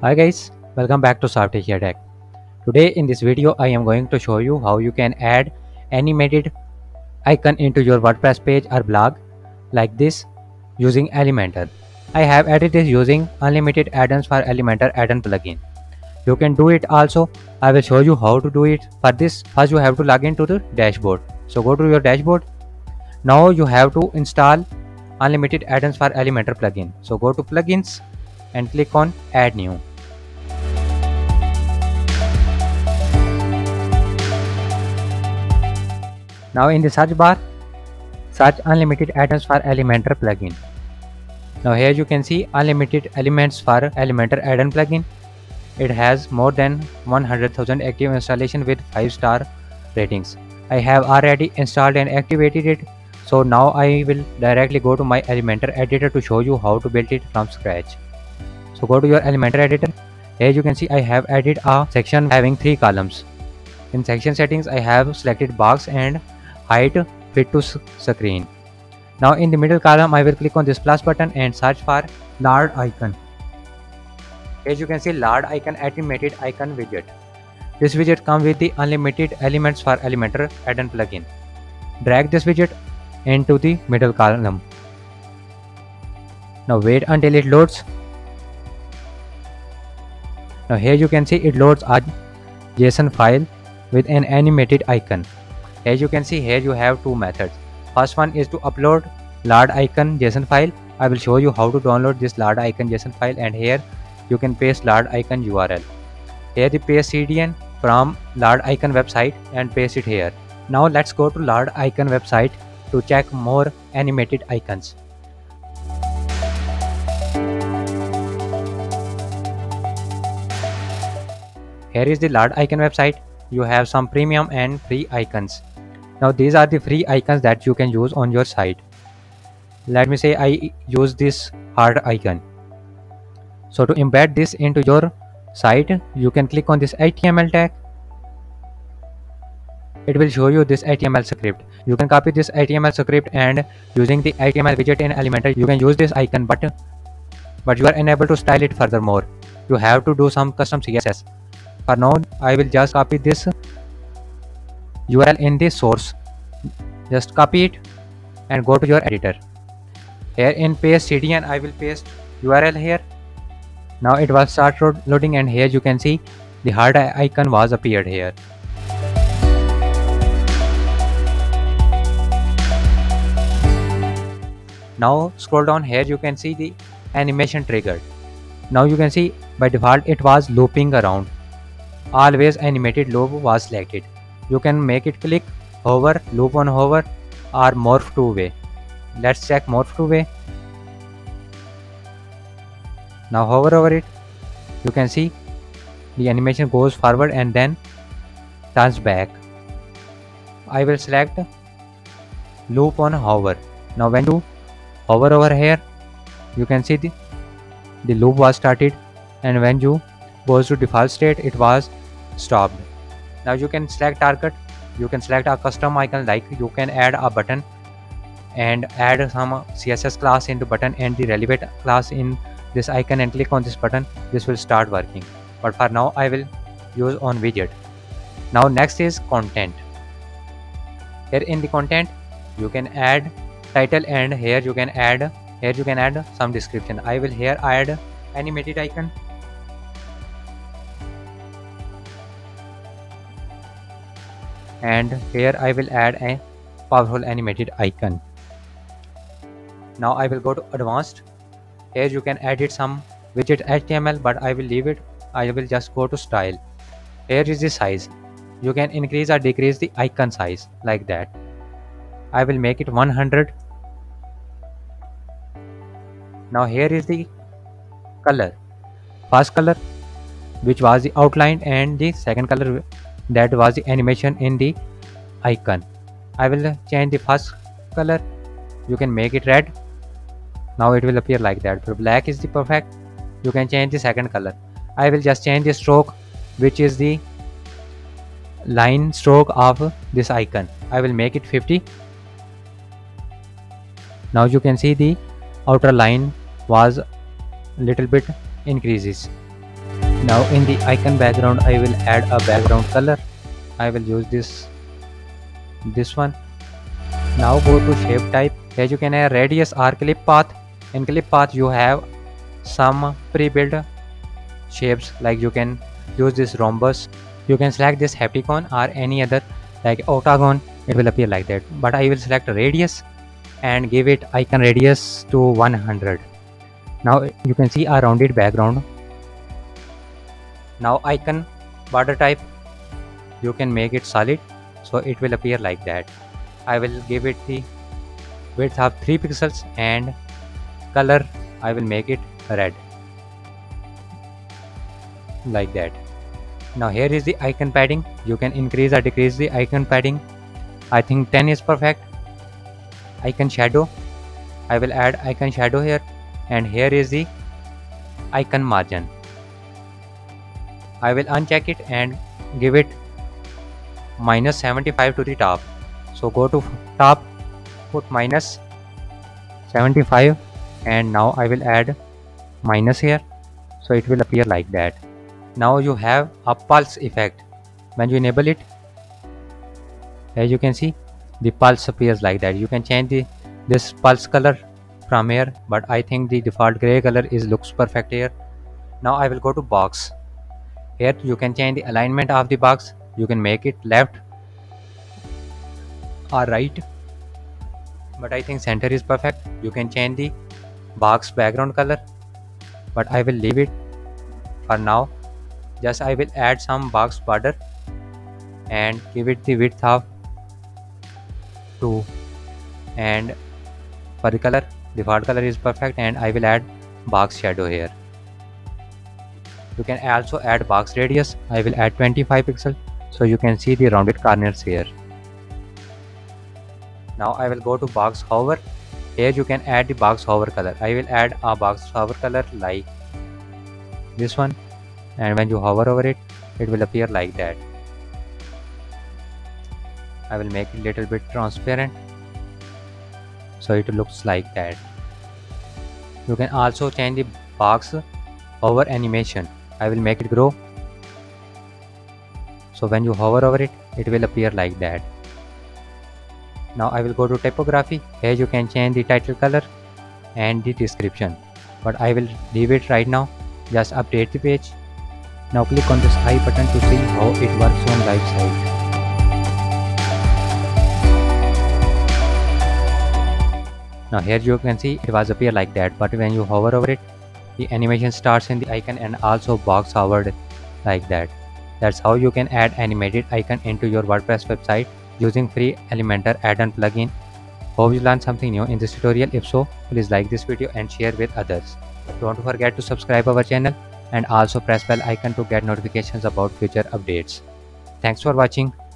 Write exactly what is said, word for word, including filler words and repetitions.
Hi guys, welcome back to SoftAsia Deck. Today in this video I am going to show you how you can add animated icon into your WordPress page or blog like this using Elementor. I have added this using Unlimited Addons for Elementor add-on plugin. You can do it also. I will show you how to do it. For this, first you have to log into the dashboard. So go to your dashboard. Now you have to install Unlimited Addons for Elementor plugin. So go to plugins and click on add new. Now in the search bar, search Unlimited Addons for Elementor plugin. Now here you can see Unlimited Elements for Elementor add-on plugin. It has more than one hundred thousand active installation with five star ratings. I have already installed and activated it. So now I will directly go to my Elementor editor to show you how to build it from scratch. So go to your Elementor editor. Here you can see I have added a section having three columns. In section settings I have selected box and height fit to screen. Now in the middle column I will click on this plus button and search for Lord icon. Here you can see Lord icon animated icon widget. This widget comes with the Unlimited Elements for Elementor add-on plugin. Drag this widget into the middle column. Now wait until it loads. Now here you can see it loads a JSON file with an animated icon. As you can see, here you have two methods. First one is to upload Lord icon JSON file. I will show you how to download this Lord icon JSON file, and here you can paste Lord icon U R L. Here you paste C D N from Lord icon website and paste it here. Now let's go to Lord icon website to check more animated icons. Here is the Lord icon website. You have some premium and free icons. Now these are the free icons that you can use on your site. Let me say I use this heart icon. So to embed this into your site, you can click on this H T M L tag. It will show you this H T M L script. You can copy this H T M L script, and using the H T M L widget in Elementor you can use this icon, but but you are unable to style it furthermore. You have to do some custom C S S. For now, I will just copy this U R L in the source. Just copy it and go to your editor. Here in paste C D N, I will paste U R L here. Now it was start loading, and here you can see the heart icon was appeared here. Now scroll down. Here you can see the animation triggered. Now you can see by default it was looping around. Always animated loop was selected. You can make it click, hover, loop on hover, or morph to way. Let's check morph to way. Now hover over it. You can see the animation goes forward and then turns back. I will select loop on hover. Now when you hover over here, you can see the, the loop was started, and when you goes to default state it was stopped. Now you can select target. You can select a custom icon, like you can add a button and add some C S S class in the button and the relevant class in this icon, and click on this button. This will start working, but for now I will use on widget. Now next is content. Here in the content you can add title, and here you can add here you can add some description. I will here add animated icon. And here I will add a powerful animated icon. Now I will go to advanced. Here you can edit some widget H T M L, but I will leave it. I will just go to style. Here is the size. You can increase or decrease the icon size like that. I will make it one hundred. Now here is the color. First color, which was the outline, and the second color, that was the animation in the icon. I will change the first color. You can make it red. Now it will appear like that. For black is the perfect. You can change the second color. I will just change the stroke, which is the line stroke of this icon. I will make it fifty. Now you can see the outer line was little bit increases. Now in the icon background I will add a background color. I will use this this one. Now go to shape type. Here you can add radius or clip path. In clip path you have some pre-built shapes, like you can use this rhombus, you can select this heptagon or any other like octagon, it will appear like that. But I will select radius and give it icon radius to one hundred. Now you can see a rounded background. Now icon border type, you can make it solid, so it will appear like that. I will give it the width of three pixels and color I will make it red, like that. Now here is the icon padding. You can increase or decrease the icon padding. I think ten is perfect. Icon shadow, I will add icon shadow here, and here is the icon margin. I will uncheck it and give it minus seventy-five to the top. So go to top, put minus seventy-five, and now I will add minus here, so it will appear like that. Now you have a pulse effect. When you enable it, as you can see, the pulse appears like that. You can change the this pulse color from here, but I think the default gray color is looks perfect here. Now I will go to box. Here you can change the alignment of the box. You can make it left or right, but I think center is perfect. You can change the box background color, but I will leave it for now. Just I will add some box border and give it the width of two, and for the color, default color is perfect, and I will add box shadow here. You can also add box radius. I will add twenty-five pixels, so you can see the rounded corners here. Now I will go to box hover. Here you can add the box hover color. I will add a box hover color like this one, and when you hover over it, it will appear like that. I will make it a little bit transparent, so it looks like that. You can also change the box hover animation. I will make it grow, so when you hover over it, it will appear like that. Now I will go to typography. Here you can change the title color and the description, but I will leave it right now. Just update the page. Now click on this I button to see how it works on live site. Now here you can see it was appear like that, but when you hover over it, the animation starts in the icon and also box hovered like that. That's how you can add animated icon into your WordPress website using free Elementor add-on plugin. Hope you learned something new in this tutorial. If so, please like this video and share with others. Don't forget to subscribe our channel and also press bell icon to get notifications about future updates. Thanks for watching.